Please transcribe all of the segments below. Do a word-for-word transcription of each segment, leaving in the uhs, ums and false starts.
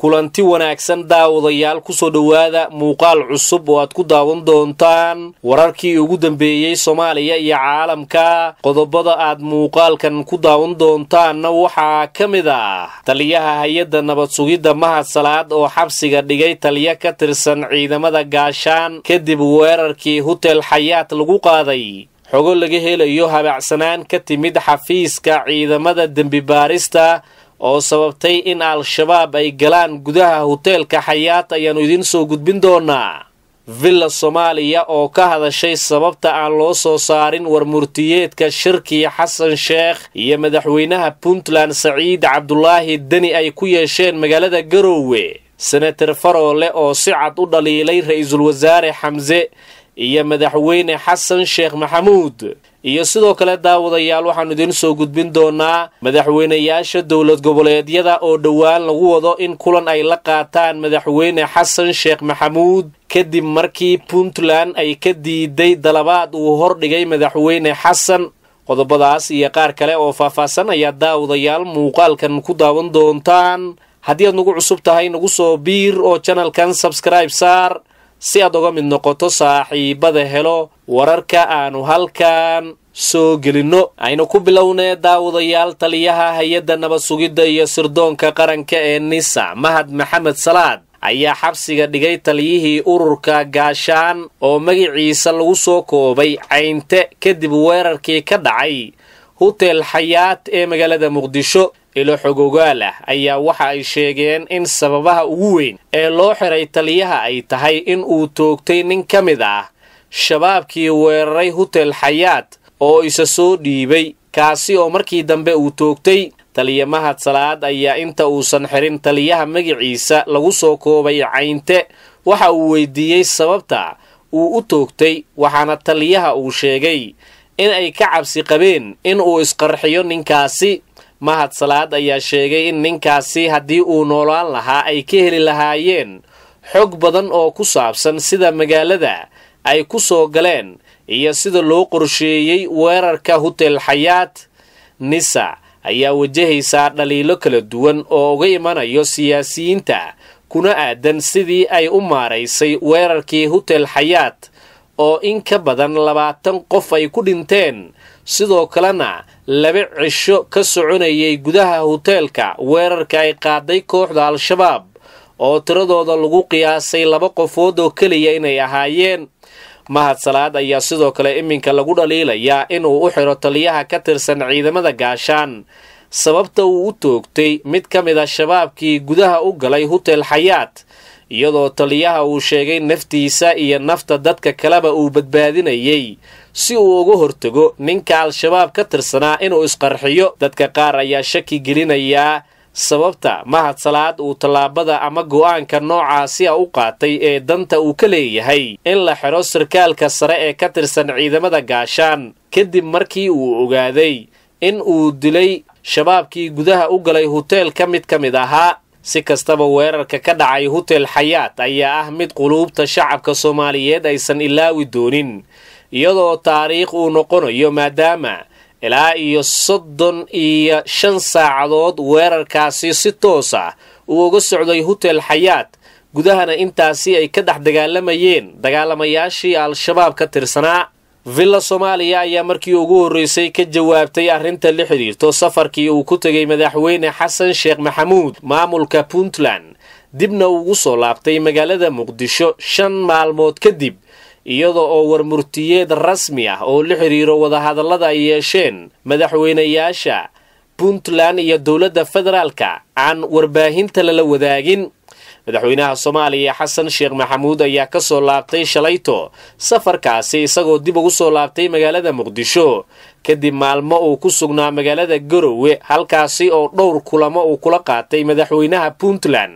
kulanti wanaagsan daawadayaal ku soo dhawaada muuqaal cusub oo aad ku daawan doontaan wararkii ugu dambeeyay Soomaaliya iyo caalamka qodobada aad muuqaalkan ku daawan doontaanna waxa kamid ah taliyaha hay'adda nabad sugidda Mahad Salaad oo xabsiga dhigay taliya ka tirsan ciidamada gaashaan kadib weerarkii Hotel Hayat lagu qaaday xogo laga helayo habacsanaan ka timid xafiiska ciidamada dambi baarista oo sababtay in Al-Shabaab ay galaan gudaha Hotelka Hayat ayaanu idin soo gudbin doonaa Villa Soomaaliya oo ka hadashay sababta aan loo soo saarin warmurtiyeedka shirkiga Hassan Sheikh iyo madaxweynaha Puntland Said Abdullahi Deni ay ku yeesheen magaalada Garowe Senator Farole oo si cad u dhaliilay ra'iisul wasaare Hamza iyo madaxweyne Hassan Sheikh Mohamud iyo sidoo kale daawadayaal waxaan idin soo gudbin doonaa madaxweynayaasha dawlad goboleedyada oo dhawaan lagu wado in kulan ay la qaataan madaxweyne Hassan Sheikh Mohamud kadib markii Puntland ay ka diiday dalabaad uu hordhigay madaxweyne Hassan qodobadaas iyo qaar kale oo faahfaahsan ayaa daawadayaal muuqaalkan ku daawan doontaan haddii aad nagu cusub tahay nagu soo biir oo channelkan subscribe saar si aad uga mid noqoto saaxiibada helo wararka aanu halkan soo gelino aynu ku bilownay daawadayaal taliyaha hay'adda nabad sugidda iyo sirdoonka qaranka ee Nisa Mahad Maxamed Salaad ayaa xabsiga dhigay taliyihii ururka gaashaan oo magaciisa lagu soo koobay caynte kadib weerarkii ka dhacay Hotel Hayat ee magaalada Mogadishu ilo xogogaalah ayaa waxa ay sheegeen in sababaha ugu weyn ee loo xiray taliyaha ay tahay in uu toogtay nin kamid ah shabaabkii weeraray Hotel Hayat oo isa soo dhiibay kaasi oo markii dambe uu toogtay taliya Mahad Salaad ayaa inta uu san xirin taliyaha magaciisa lagu soo koobay caynte waxa uu weydiiyay sababta uu u toogtay waxaana taliyaha uu sheegay in ay ka cabsi qabeen in uu isqarxiyo ninkaasi Mahad Salaad ayaa sheegay in ninkaasi haddii uu noolaan lahaa ay ka heli lahaayeen xog badan oo ku saabsan sida magaalada ay ku soo galeen iyo sida loo qorsheeyay weerarka Hotel Hayat Nisa ayaa wajahaysaa dhaliilo kala duwan oo uga imanayo siyaasiyiinta kuna aadan sidii ay u maaraysay weerarkii Hotel Hayat oo in ka badan labaatan qof ay ku dhinteen sidoo kalena laba cisho ka soconayay gudaha hotelka weerarka ay qaaday kooxda Al-Shabaab oo tiradooda lagu qiyaasay laba qofood oo kaliya inay ahaayeen Mahad Salaad ayaa sidoo kale iminka lagu dhaliilaya inuu u xiro taliyaha ka tirsan ciidamada gaashaan sababta uu u toogtay mid ka mid ah shabaabkii gudaha u galay Hotel Hayat iyadoo taliyaha uu sheegay naftiisa iyo nafta dadka kaleba uu badbaadinayay si uu uga hortago ninka Al-Shabaab ka tirsanaa inuu isqarxiyo dadka qaar ayaa shaki gelinaya sababta Mahad Salaad uu talaabada ama go'aanka noocaasi u qaatay ee danta uu ka leeyahay in la xiro sarkaalka sare ee ka tirsan ciidamada gaashaan kadib markii uu ogaaday in uu dilay shabaabkii gudaha u galay hotel ka mid ka mid ahaa si kastaba weerarka ka dhacay Hotel Hayat ayaa ah mid quluubta shacabka Soomaaliyeed aysan ilaawi doonin iyadoo taariikh uu noqonayo maadaama ilaa iyo soddon iyo shan saacadood weerarkaasi si toos ah uu uga socday Hotel Hayat gudahana intaasi ay ka dhex dagaalamayeen dagaalamayaashii Al-Shabaab ka tirsanaa Villa Soomaaliya ayaa markii ugu horeysay ka jawaabtay arrinta la xiriirto safarkii uu ku tagay madaxweyne Hassan Sheikh Mohamud maamulka Puntland dibna ugu soo laabtay magaalada Mogadishu shan maalmood kadib iyadoo oo warmurtiyeed rasmi ah oo la xiriiro wada hadallada ay yeesheen madaxweynayaasha Puntland iyo dawladda federaalka aan warbaahinta la wadaagin madaxweynaha Soomaaliya Hassan Sheikh Mohamud ayaa ka soo laabtay shalayto safarkaasi isagoo dib ugu soo laabtay magaalada Mogadishu kadib maalmo uu ku sugnaa magaalada Garowe halkaasi oo dhowr kulamo uu kula qaatay madaxweynaha Puntland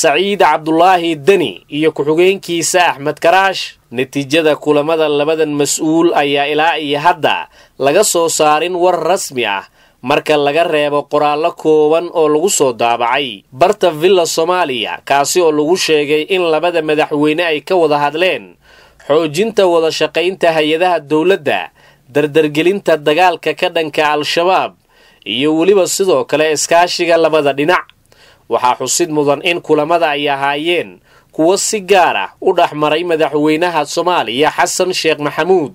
Said Abdullahi Deni iyo ku-xigeenkiisa Ahmed Karash natiijada kulamada labadan mas'uul ayaa ilaa iyo hadda laga soo saarin war rasmi ah marka laga reebo qoraallo kooban oo lagu soo daabacay barta Villa Soomaaliya kaasi oo lagu sheegay in labada madaxweyne ay ka wada hadleen xoojinta wada shaqaynta hay'adaha dawladda dardargelinta dagaalka ka dhanka Al-Shabaab iyo waliba sidoo kale iskaashiga labada dhinac waxaa xusid mudan in kulamada ay ahaayeen kuwo si gaar ah u dhaxmaray madaxweynaha Soomaaliya Hassan Sheikh Mohamud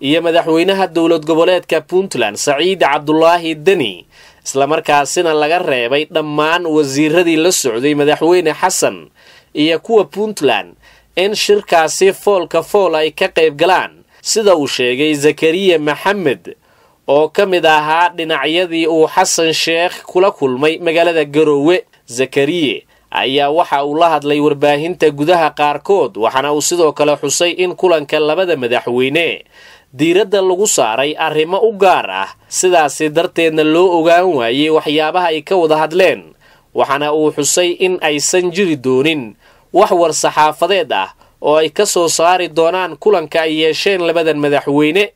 iyo madaxweynaha dawlad goboleedka Puntland Said Abdullahi Deni isla markaasina laga reebay dhammaan wasiiradii la socday madaxweyne Hassan iyo kuwa Puntland in shirkaasi foolka fool ay ka qayb galaan sida uu sheegay Zakariye Mohamed oo ka mid ahaa dhinacyadii uu Hassan Sheikh kula kulmay magaalada Garowe. Zakariye ayaa waxa uu la hadlay warbaahinta gudaha qaarkood waxana uu sidoo kale xusay in kulanka labada madaxweyne diiradda lagu saaray arrimo u gaar ah sidaas darteedna loo ogaan waayay waxyaabaha ay ka wada hadleen waxana uu xusay in aysan jiri doonin wax war saxaafadeed ah oo ay ka soo saari doonaan kulanka ay yeesheen labada madaxweyne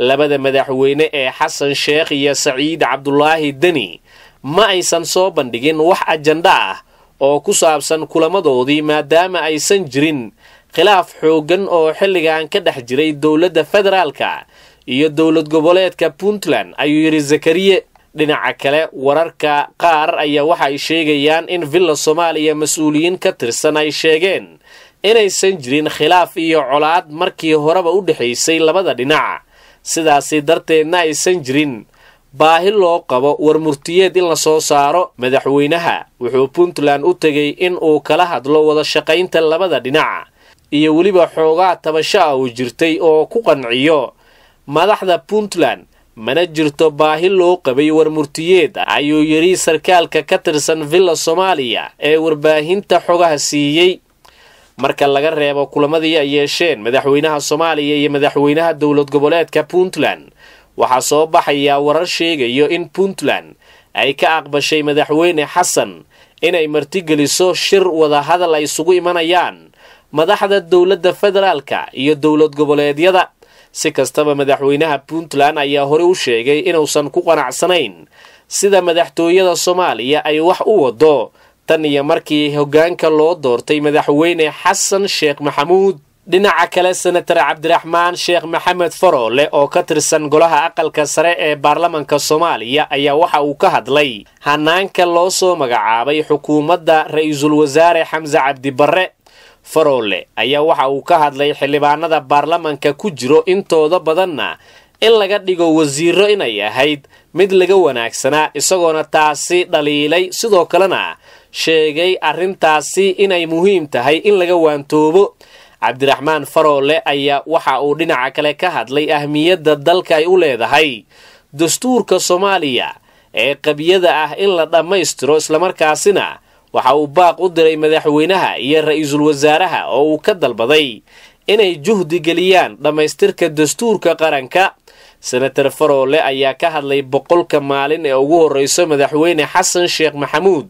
labada madaxweyne ee Hassan Sheikh iyo Said Abdullahi Deni ma aysan soo bandhigin wax ajanda ah oo ku saabsan kulamadoodii maadaama aysan jirin khilaaf xoogan oo xilligan ka dhex jiray dawladda federaalka iyo dawlad goboleedka Puntland ayuu yiri Zakariye. Dhinaca kale wararka qaar ayaa waxay sheegayaan in villa Soomaaliya mas'uuliyiin ka tirsan ay sheegeen inaysan jirin khilaaf iyo colaad markii horeba u dhaxeysay labada dhinac sidaas darteedna aysan jirin baahi loo qabo war murtiyeed in la soo saaro. Madaxweynaha wuxuu Puntland u tagay in uu kala hadlo wada shaqaynta labada dhinac iyo waliba xoogaa tabasha uu jirtay oo ku qanciyo madaxda Puntland mana jirto baahi loo qabay war murtiyeed ayuu yiri sarkaalka ka tirsan villa Soomaaliya ee warbaahinta xogaha siiyay marka laga reebo kulamadii ay yeesheen madaxweynaha Soomaaliya iyo madaxweynaha dawlad goboleedka Puntland. Waxaa soo baxaya warar sheegayo in Puntland ay ka aqbashay madaxweyne Hassan inay martigeliso shir wada hadal ay isugu imanayaan madaxda dawladda federaalka iyo dawlad goboleedyada. Si kastaba madaxweynaha Puntland ayaa hore u sheegay inuusan ku qanacsanayn sida madaxtooyada Soomaaliya ay wax u wado tan iyo markii hogaanka loo doortay madaxweyne Hassan Sheikh Mohamud. Dhinaca kale senator Abdirahman Sheikh Mohamed Farole oo ka tirsan golaha aqalka sare ee baarlamaanka Soomaaliya ayaa waxa uu ka hadlay hanaanka loo soo magacaabay xukuumadda ra'iisul wasaare Hamza Abdi Barre. Farole ayaa waxa uu ka hadlay xildhibaanada baarlamaanka ku jiro intooda badanna in laga dhigo wasiiro inay ahayd mid laga wanaagsanaa isagoona taasi dhaliilay sidoo kalena sheegay arrintaasi inay muhiim tahay in laga waantoobo. Abdirahman Farole ayaa waxa uu dhinaca kale ka hadlay ahmiyadda dalka ay u leedahay dastuurka Soomaaliya ee qabiyada ah in la dhamaystiro isla markaasina waxa uu baaq u diray madaxweynaha iyo ra'iisul wasaaraha oo uu ka dalbaday inay juhdi galiyaan dhamaystirka dastuurka qaranka. Senator Farole ayaa ka hadlay boqolka maalin ee ugu horreysay madaxweyne Hassan Sheikh Mohamud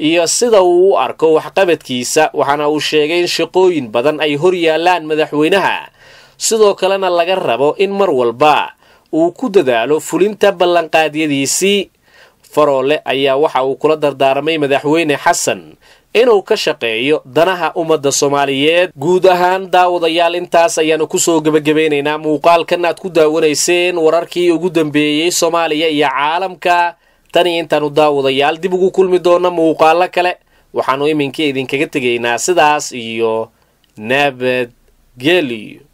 iyo sida uu arko waxqabadkiisa waxana uu sheegay in shaqooyin badan ay hor yaalaan madaxweynaha sidoo kalena laga rabo in mar walba uu ku dadaalo fulinta ballanqaadyadiisi. Farole ayaa waxa uu kula dardaarmay madaxweyne Hassan inuu ka shaqeeyo danaha ummadda Soomaaliyeed. Guud ahaan daawadayaal intaas ayaanu ku soo gabagabeynaynaa muuqaalkan aad ku daawanayseen wararkii ugu dambeeyay Soomaaliya iyo caalamka. Tani intaanu daawadayaal dib ugu kulmi doona muuqaalo kale waxaanu iminkii idinkaga tegaynaa sidaas iyo nabadgelyo.